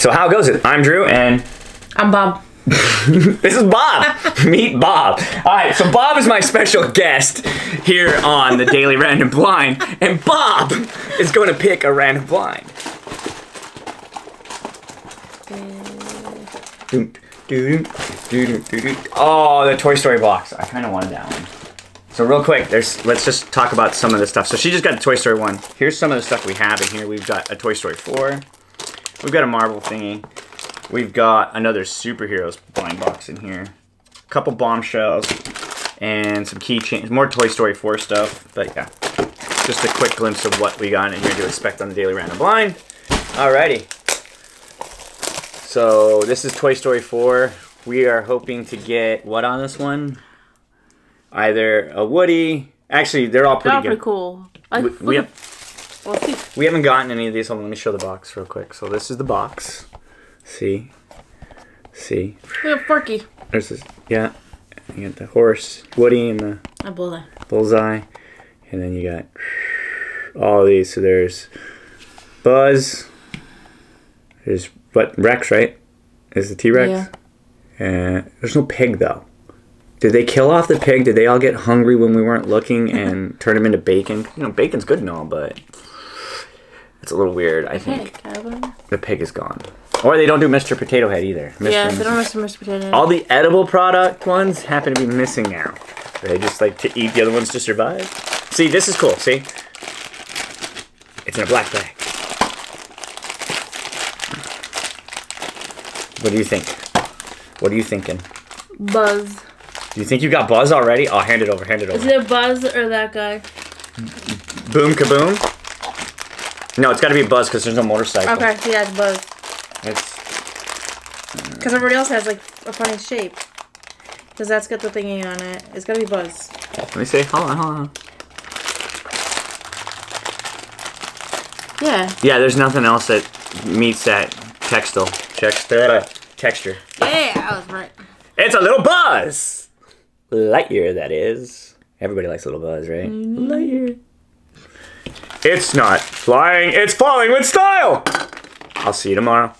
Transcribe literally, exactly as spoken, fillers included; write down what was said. So how goes it? I'm Drew and... I'm Bob. This is Bob. Meet Bob. Alright, so Bob is my special guest here on the Daily Random Blind, and Bob is going to pick a random blind. Oh, the Toy Story box. I kind of wanted that one. So real quick, there's let's just talk about some of the stuff. So she just got a Toy Story one. Here's some of the stuff we have in here. We've got a Toy Story four. We've got a Marvel thingy. We've got another superheroes blind box in here. A couple bombshells and some keychains. More Toy Story four stuff. But yeah, just a quick glimpse of what we got in here to expect on the Daily Random Blind. Alrighty. So this is Toy Story four. We are hoping to get what on this one? Either a Woody. Actually, they're all pretty, they're all pretty good. Cool. I we, we, have, well, see. we haven't gotten any of these. Hold on, let me show the box real quick. So this is the box. See, see. We have Porky. There's this. Yeah. You got the horse, Woody, and the a bullseye. Bullseye, and then you got all of these. So there's Buzz. There's what Rex, right? Is the T Rex? Yeah. And there's no pig though. Did they kill off the pig? Did they all get hungry when we weren't looking and turn him into bacon? You know, bacon's good and all, but it's a little weird, I think. Pig, the pig is gone. Or they don't do Mister Potato Head either. Mister Yeah, they don't do Mister Potato Head. All the edible product ones happen to be missing now. They just like to eat the other ones to survive. See, this is cool, see? It's in a black bag. What do you think? What are you thinking? Buzz. Do you think you got Buzz already? Oh, hand it over, hand it over. Is it Buzz or that guy? Boom Kaboom? No, it's got to be Buzz because there's no motorcycle. Okay, yeah, it's Buzz. It's... Because everybody else has, like, a funny shape. Because that's got the thingy on it. It's got to be Buzz. Let me see. Hold on, hold on. Yeah. Yeah, there's nothing else that meets that textile. Texture. Yeah, I was right. It's a little Buzz! Lightyear, that is. Everybody likes Little Buzz, right? Mm-hmm. Lightyear. It's not flying, it's falling with style! I'll see you tomorrow.